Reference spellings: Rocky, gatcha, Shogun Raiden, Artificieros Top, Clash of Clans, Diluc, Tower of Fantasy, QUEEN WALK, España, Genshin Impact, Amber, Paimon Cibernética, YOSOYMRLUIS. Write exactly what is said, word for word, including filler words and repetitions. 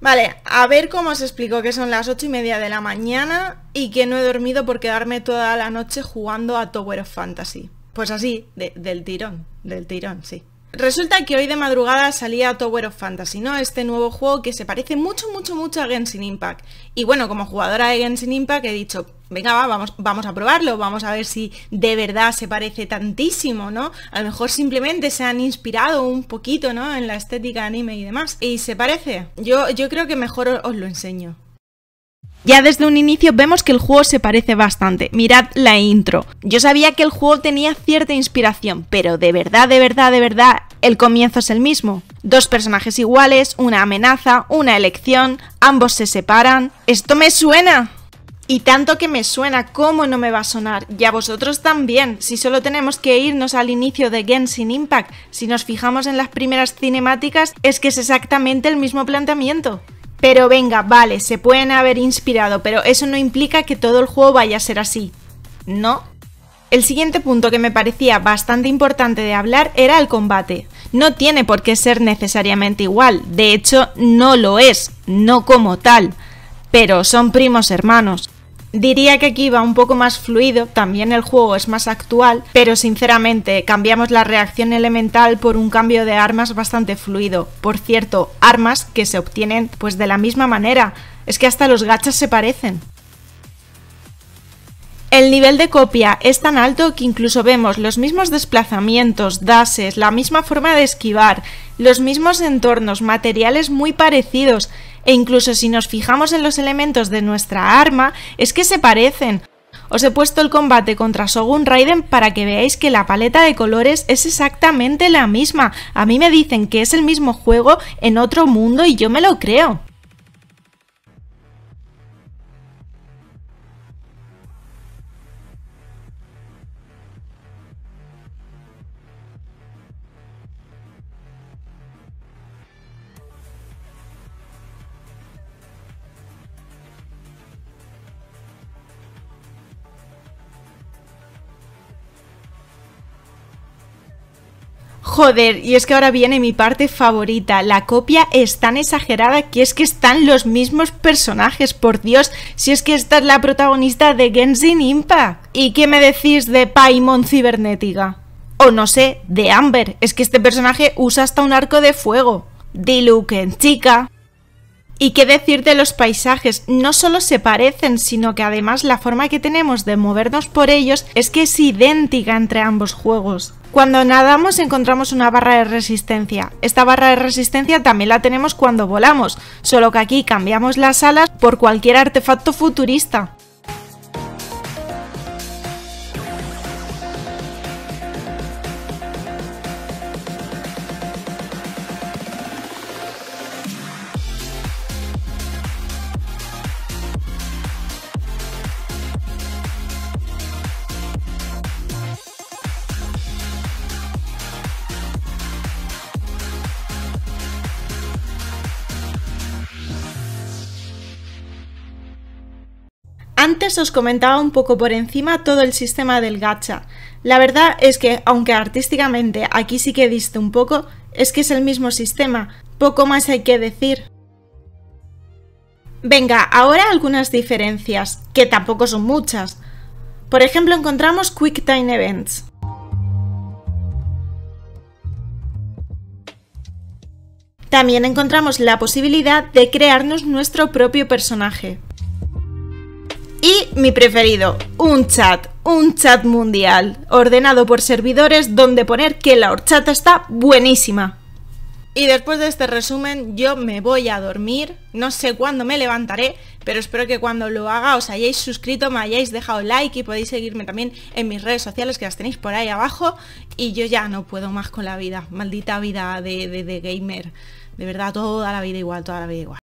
Vale, a ver cómo os explico que son las ocho y media de la mañana y que no he dormido por quedarme toda la noche jugando a Tower of Fantasy. Pues así, de, del tirón, del tirón, sí. Resulta que hoy de madrugada salía Tower of Fantasy, ¿no? Este nuevo juego que se parece mucho, mucho, mucho a Genshin Impact. Y bueno, como jugadora de Genshin Impact he dicho, venga, va, vamos, vamos a probarlo, vamos a ver si de verdad se parece tantísimo, ¿no? A lo mejor simplemente se han inspirado un poquito, ¿no? En la estética anime y demás. ¿Y se parece? Yo, yo creo que mejor os, os lo enseño. Ya desde un inicio vemos que el juego se parece bastante, mirad la intro. Yo sabía que el juego tenía cierta inspiración, pero de verdad, de verdad, de verdad, el comienzo es el mismo. Dos personajes iguales, una amenaza, una elección, ambos se separan. ¡Esto me suena! Y tanto que me suena, ¿cómo no me va a sonar? Y a vosotros también, si solo tenemos que irnos al inicio de Genshin Impact, si nos fijamos en las primeras cinemáticas, es que es exactamente el mismo planteamiento. Pero venga, vale, se pueden haber inspirado, pero eso no implica que todo el juego vaya a ser así, ¿no? El siguiente punto que me parecía bastante importante de hablar era el combate. No tiene por qué ser necesariamente igual, de hecho no lo es, no como tal, pero son primos hermanos. Diría que aquí va un poco más fluido, también el juego es más actual, pero sinceramente cambiamos la reacción elemental por un cambio de armas bastante fluido. Por cierto, armas que se obtienen pues de la misma manera, es que hasta los gachas se parecen. El nivel de copia es tan alto que incluso vemos los mismos desplazamientos, dashes, la misma forma de esquivar, los mismos entornos, materiales muy parecidos, e incluso si nos fijamos en los elementos de nuestra arma, es que se parecen. Os he puesto el combate contra Shogun Raiden para que veáis que la paleta de colores es exactamente la misma. A mí me dicen que es el mismo juego en otro mundo y yo me lo creo. Joder, y es que ahora viene mi parte favorita, la copia es tan exagerada que es que están los mismos personajes, por Dios, si es que esta es la protagonista de Genshin Impact. ¿Y qué me decís de Paimon Cibernética? O no sé, de Amber, es que este personaje usa hasta un arco de fuego. Diluc en chica. ¿Y qué decir de los paisajes? No solo se parecen, sino que además la forma que tenemos de movernos por ellos es que es idéntica entre ambos juegos. Cuando nadamos encontramos una barra de resistencia. Esta barra de resistencia también la tenemos cuando volamos, solo que aquí cambiamos las alas por cualquier artefacto futurista. Antes os comentaba un poco por encima todo el sistema del gacha. La verdad es que, aunque artísticamente aquí sí que diste un poco, es que es el mismo sistema, poco más hay que decir. Venga, ahora algunas diferencias, que tampoco son muchas. Por ejemplo, encontramos Quick Time Events. También encontramos la posibilidad de crearnos nuestro propio personaje. Y mi preferido, un chat, un chat mundial, ordenado por servidores donde poner que la horchata está buenísima. Y después de este resumen yo me voy a dormir, no sé cuándo me levantaré, pero espero que cuando lo haga os hayáis suscrito, me hayáis dejado like y podéis seguirme también en mis redes sociales que las tenéis por ahí abajo. Y yo ya no puedo más con la vida, maldita vida de, de, de gamer, de verdad, toda la vida igual, toda la vida igual.